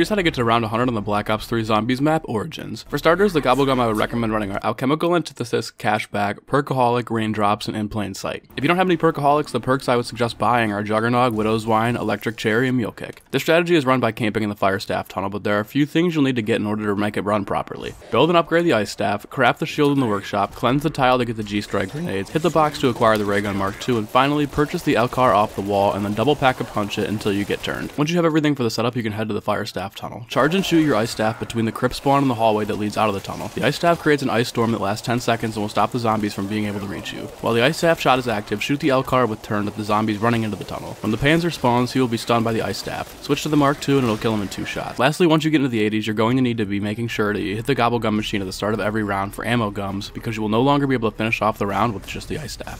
Here's how to get to round 100 on the Black Ops 3 Zombies map, Origins. For starters, the Gobblegum I would recommend running are Alchemical Antithesis, Cashback, Perkaholic, Raindrops, and In Plain Sight. If you don't have any Perkaholics, the perks I would suggest buying are Juggernaug, Widow's Wine, Electric Cherry, and Mule Kick. This strategy is run by camping in the Fire Staff Tunnel, but there are a few things you'll need to get in order to make it run properly. Build and upgrade the Ice Staff, craft the shield in the Workshop, cleanse the tile to get the G-Strike Grenades, hit the box to acquire the Raygun Mark II, and finally purchase the Elkar off the wall and then double pack and punch it until you get turned. Once you have everything for the setup, you can head to the Fire Staff Tunnel. Charge and shoot your ice staff between the crypt spawn and the hallway that leads out of the tunnel. The ice staff creates an ice storm that lasts 10 seconds and will stop the zombies from being able to reach you. While the ice staff shot is active, shoot the Elkar with turn at the zombies running into the tunnel. When the Panzer spawns, he will be stunned by the ice staff. Switch to the Mark II and it'll kill him in 2 shots. Lastly, once you get into the 80s, you're going to need to be making sure that you hit the Gobblegum machine at the start of every round for ammo gums, because you will no longer be able to finish off the round with just the ice staff.